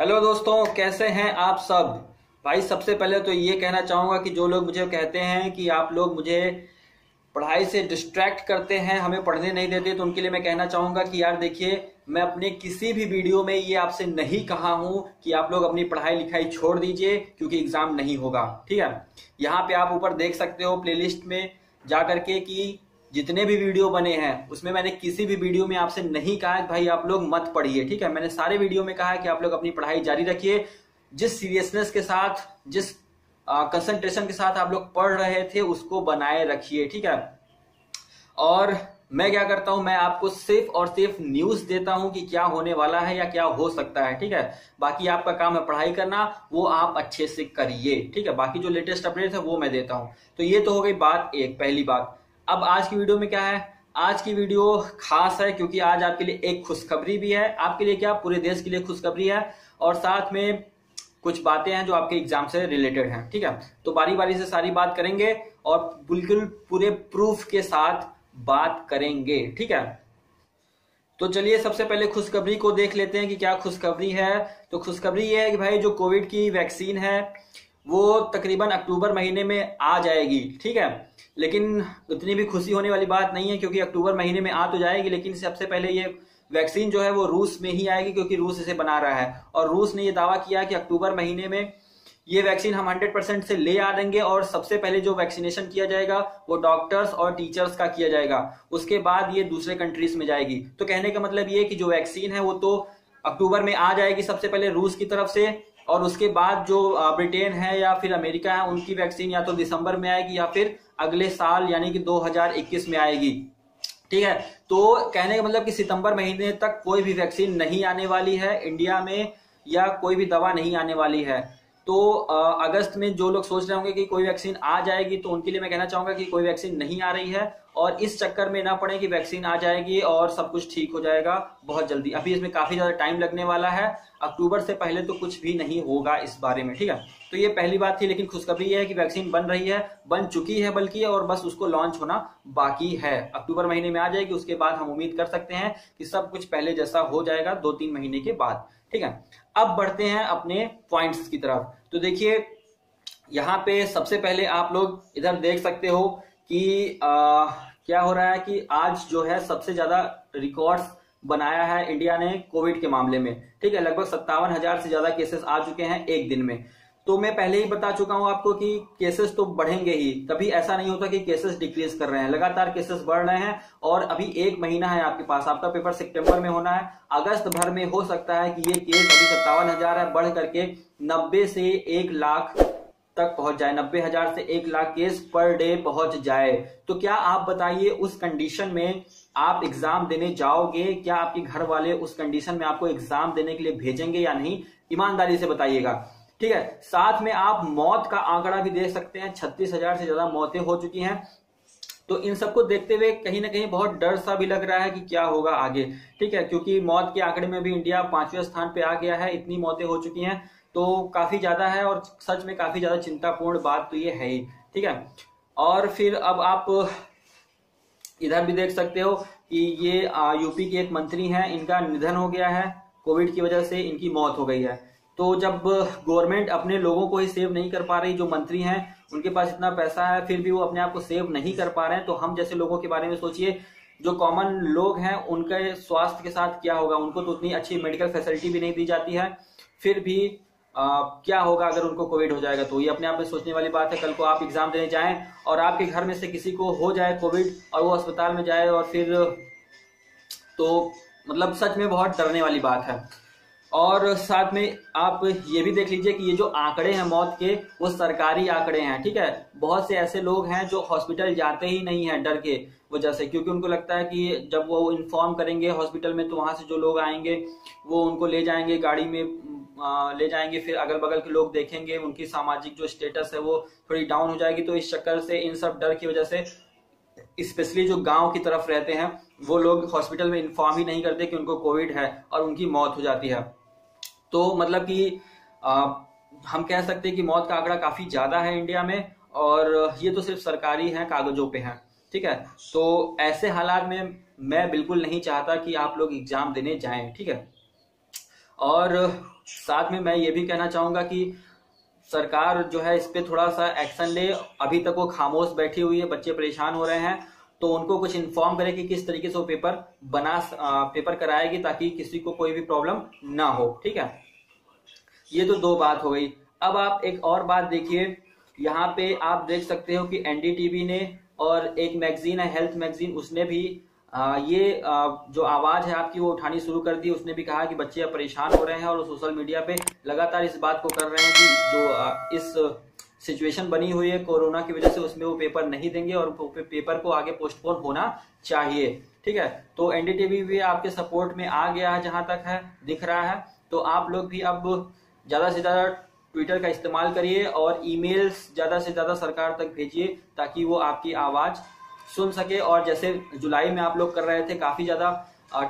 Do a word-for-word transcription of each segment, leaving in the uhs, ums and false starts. Hello दोस्तों, कैसे हैं आप सब। भाई सबसे पहले तो ये कहना चाहूँगा कि जो लोग मुझे कहते हैं कि आप लोग मुझे पढ़ाई से डिस्ट्रैक्ट करते हैं, हमें पढ़ने नहीं देते, तो उनके लिए मैं कहना चाहूँगा कि यार देखिए, मैं अपने किसी भी वीडियो में ये आपसे नहीं कहा हूँ कि आप लोग अपनी पढ़ाई लिखाई छोड़ दीजिए क्योंकि एग्ज़ाम नहीं होगा। ठीक है, यहाँ पर आप ऊपर देख सकते हो प्ले लिस्ट में जा करके कि जितने भी वीडियो बने हैं उसमें मैंने किसी भी वीडियो में आपसे नहीं कहा कि भाई आप लोग मत पढ़िए। ठीक है, मैंने सारे वीडियो में कहा है कि आप लोग अपनी पढ़ाई जारी रखिए। जिस सीरियसनेस के साथ, जिस कंसंट्रेशन के साथ आप लोग पढ़ रहे थे, उसको बनाए रखिए। ठीक है, और मैं क्या करता हूं, मैं आपको सिर्फ और सिर्फ न्यूज देता हूं कि क्या होने वाला है या क्या हो सकता है। ठीक है, बाकी आपका काम है पढ़ाई करना, वो आप अच्छे से करिए। ठीक है, बाकी जो लेटेस्ट अपडेट है वो मैं देता हूँ। तो ये तो हो गई बात एक, पहली बात। अब आज की वीडियो में क्या है, आज की वीडियो खास है क्योंकि आज आपके लिए एक खुशखबरी भी है। आपके लिए क्या, पूरे देश के लिए खुशखबरी है, और साथ में कुछ बातें हैं जो आपके एग्जाम से रिलेटेड हैं। ठीक है, तो बारी बारी से सारी बात करेंगे और बिल्कुल पूरे प्रूफ के साथ बात करेंगे। ठीक है, तो चलिए सबसे पहले खुशखबरी को देख लेते हैं कि क्या खुशखबरी है। तो खुशखबरी ये है कि भाई जो कोविड की वैक्सीन है वो तकरीबन अक्टूबर महीने में आ जाएगी। ठीक है, लेकिन इतनी भी खुशी होने वाली बात नहीं है क्योंकि अक्टूबर महीने में आ तो जाएगी, लेकिन सबसे पहले ये वैक्सीन जो है वो रूस में ही आएगी क्योंकि रूस इसे बना रहा है, और रूस ने ये दावा किया कि अक्टूबर महीने में ये वैक्सीन हम सौ परसेंट से ले आ देंगे, और सबसे पहले जो वैक्सीनेशन किया जाएगा वो डॉक्टर्स और टीचर्स का किया जाएगा, उसके बाद ये दूसरे कंट्रीज में जाएगी। तो कहने का मतलब ये कि जो वैक्सीन है वो तो अक्टूबर में आ जाएगी सबसे पहले रूस की तरफ से, और उसके बाद जो ब्रिटेन है या फिर अमेरिका है उनकी वैक्सीन या तो दिसंबर में आएगी या फिर अगले साल यानी कि दो हज़ार इक्कीस में आएगी। ठीक है, तो कहने का मतलब कि सितंबर महीने तक कोई भी वैक्सीन नहीं आने वाली है इंडिया में, या कोई भी दवा नहीं आने वाली है। तो अगस्त में जो लोग सोच रहे होंगे कि कोई वैक्सीन आ जाएगी, तो उनके लिए मैं कहना चाहूँगा कि कोई वैक्सीन नहीं आ रही है, और इस चक्कर में ना पड़े कि वैक्सीन आ जाएगी और सब कुछ ठीक हो जाएगा बहुत जल्दी। अभी इसमें काफ़ी ज़्यादा टाइम लगने वाला है, अक्टूबर से पहले तो कुछ भी नहीं होगा इस बारे में। ठीक है, तो ये पहली बात थी। लेकिन खुशखबरी है कि वैक्सीन बन रही है, बन चुकी है बल्कि, और बस उसको लॉन्च होना बाकी है। अक्टूबर महीने में आ जाएगी, उसके बाद हम उम्मीद कर सकते हैं कि सब कुछ पहले जैसा हो जाएगा दो तीन महीने के बाद। ठीक है, अब बढ़ते हैं अपने पॉइंट्स की तरफ। तो देखिए यहाँ पे सबसे पहले आप लोग इधर देख सकते हो कि आ, क्या हो रहा है कि आज जो है सबसे ज्यादा रिकॉर्ड्स बनाया है इंडिया ने कोविड के मामले में। ठीक है, लगभग सत्तावन हजार से ज्यादा केसेस आ चुके हैं एक दिन में। तो मैं पहले ही बता चुका हूं आपको कि केसेस तो बढ़ेंगे ही, कभी ऐसा नहीं होता कि केसेस डिक्रीज कर रहे हैं, लगातार केसेस बढ़ रहे हैं। और अभी एक महीना है आपके पास, आपका पेपर सितंबर में होना है, अगस्त भर में हो सकता है कि ये केस अभी सत्तावन हजार है, बढ़ करके नब्बे से एक लाख तक पहुंच जाए, नब्बे हजार से एक लाख केस पर डे पहुंच जाए। तो क्या आप बताइए, उस कंडीशन में आप एग्जाम देने जाओगे? क्या आपके घर वाले उस कंडीशन में आपको एग्जाम देने के लिए भेजेंगे या नहीं? ईमानदारी से बताइएगा। ठीक है, साथ में आप मौत का आंकड़ा भी देख सकते हैं, छत्तीस हजार से ज्यादा मौतें हो चुकी हैं। तो इन सबको देखते हुए कहीं ना कहीं बहुत डर सा भी लग रहा है कि क्या होगा आगे। ठीक है, क्योंकि मौत के आंकड़े में भी इंडिया पांचवें स्थान पर आ गया है, इतनी मौतें हो चुकी हैं, तो काफी ज्यादा है, और सच में काफी ज्यादा चिंतापूर्ण बात तो ये है ही। ठीक है, और फिर अब आप इधर भी देख सकते हो कि ये यूपी के एक मंत्री हैं, इनका निधन हो गया है कोविड की वजह से, इनकी मौत हो गई है। तो जब गवर्नमेंट अपने लोगों को ही सेव नहीं कर पा रही, जो मंत्री हैं उनके पास इतना पैसा है फिर भी वो अपने आप को सेव नहीं कर पा रहे हैं, तो हम जैसे लोगों के बारे में सोचिए, जो कॉमन लोग हैं उनके स्वास्थ्य के साथ क्या होगा। उनको तो उतनी अच्छी मेडिकल फैसिलिटी भी नहीं दी जाती है, फिर भी आ, क्या होगा अगर उनको कोविड हो जाएगा, तो ये अपने आप में सोचने वाली बात है। कल को आप एग्जाम देने जाएं और आपके घर में से किसी को हो जाए कोविड और वो अस्पताल में जाए, और फिर तो मतलब सच में बहुत डरने वाली बात है। और साथ में आप ये भी देख लीजिए कि ये जो आंकड़े हैं मौत के, वो सरकारी आंकड़े हैं। ठीक है, बहुत से ऐसे लोग हैं जो हॉस्पिटल जाते ही नहीं हैं डर के वजह से, क्योंकि उनको लगता है कि जब वो इन्फॉर्म करेंगे हॉस्पिटल में तो वहाँ से जो लोग आएंगे वो उनको ले जाएंगे, गाड़ी में ले जाएंगे, फिर अगल बगल के लोग देखेंगे, उनकी सामाजिक जो स्टेटस है वो थोड़ी डाउन हो जाएगी। तो इस चक्कर से, इन सब डर की वजह से, स्पेशली जो गांव की तरफ रहते हैं वो लोग हॉस्पिटल में इन्फॉर्म ही नहीं करते कि उनको कोविड है, और उनकी मौत हो जाती है। तो मतलब कि आ, हम कह सकते हैं कि मौत का आंकड़ा काफ़ी ज़्यादा है इंडिया में, और ये तो सिर्फ सरकारी हैं, कागज़ों पे हैं। ठीक है, तो ऐसे हालात में मैं बिल्कुल नहीं चाहता कि आप लोग एग्ज़ाम देने जाएं। ठीक है, और साथ में मैं ये भी कहना चाहूँगा कि सरकार जो है इस पर थोड़ा सा एक्शन ले। अभी तक वो खामोश बैठी हुई है, बच्चे परेशान हो रहे हैं, तो उनको कुछ इन्फॉर्म करें कि किस तरीके से वो पेपर बना आ, पेपर कराएगी ताकि किसी को कोई भी प्रॉब्लम ना हो। ठीक है, ये तो दो बात हो गई। अब आप एक और बात देखिए, यहाँ पे आप देख सकते हो कि एनडीटीवी ने और एक मैगजीन है हेल्थ मैगजीन, उसने भी आ, ये आ, जो आवाज़ है आपकी वो उठानी शुरू कर दी। उसने भी कहा कि बच्चे परेशान हो रहे हैं और सोशल मीडिया पे लगातार इस बात को कर रहे हैं कि जो आ, इस सिचुएशन बनी हुई है कोरोना की वजह से उसमें वो पेपर नहीं देंगे और पेपर को आगे पोस्टपोन होना चाहिए। ठीक है, तो एनडीटीवी भी आपके सपोर्ट में आ गया है जहाँ तक है दिख रहा है। तो आप लोग भी अब ज़्यादा से ज़्यादा ट्विटर का इस्तेमाल करिए और ईमेल्स ज़्यादा से ज़्यादा सरकार तक भेजिए ताकि वो आपकी आवाज़ सुन सके। और जैसे जुलाई में आप लोग कर रहे थे, काफ़ी ज़्यादा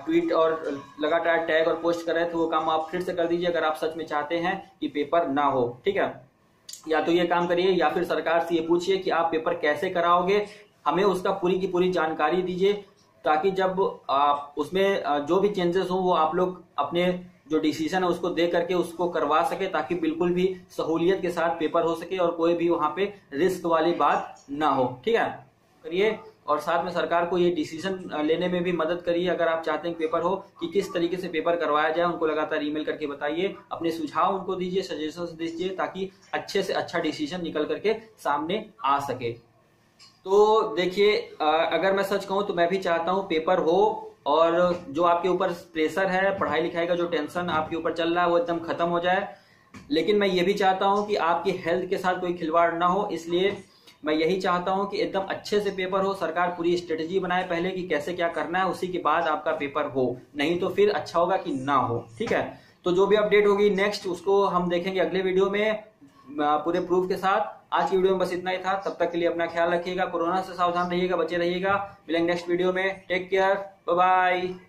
ट्वीट और लगातार टैग और पोस्ट कर रहे थे, वो काम आप फिर से कर दीजिए अगर आप सच में चाहते हैं कि पेपर ना हो। ठीक है, या तो ये काम करिए या फिर सरकार से ये पूछिए कि आप पेपर कैसे कराओगे, हमें उसका पूरी की पूरी जानकारी दीजिए ताकि जब आप उसमें जो भी चेंजेस हों वो आप लोग अपने जो डिसीजन है उसको दे करके उसको करवा सके ताकि बिल्कुल भी सहूलियत के साथ पेपर हो सके और कोई भी वहाँ पे रिस्क वाली बात ना हो। ठीक है, करिए और साथ में सरकार को ये डिसीजन लेने में भी मदद करिए अगर आप चाहते हैं कि पेपर हो कि किस तरीके से पेपर करवाया जाए। उनको लगातार ईमेल करके बताइए, अपने सुझाव उनको दीजिए, सजेशंस दीजिए ताकि अच्छे से अच्छा डिसीजन निकल करके सामने आ सके। तो देखिए, अगर मैं सच कहूँ तो मैं भी चाहता हूँ पेपर हो और जो आपके ऊपर प्रेशर है पढ़ाई लिखाई का, जो टेंशन आपके ऊपर चल रहा है वो एकदम खत्म हो जाए। लेकिन मैं ये भी चाहता हूँ कि आपकी हेल्थ के साथ कोई खिलवाड़ ना हो, इसलिए मैं यही चाहता हूँ कि एकदम अच्छे से पेपर हो। सरकार पूरी स्ट्रेटजी बनाए पहले कि कैसे क्या करना है, उसी के बाद आपका पेपर हो, नहीं तो फिर अच्छा होगा कि ना हो। ठीक है, तो जो भी अपडेट होगी नेक्स्ट उसको हम देखेंगे अगले वीडियो में पूरे प्रूफ के साथ। आज की वीडियो में बस इतना ही था, तब तक के लिए अपना ख्याल रखिएगा, कोरोना से सावधान रहिएगा, बचे रहिएगा। मिलेंगे नेक्स्ट वीडियो में, टेक केयर, बाय बाय।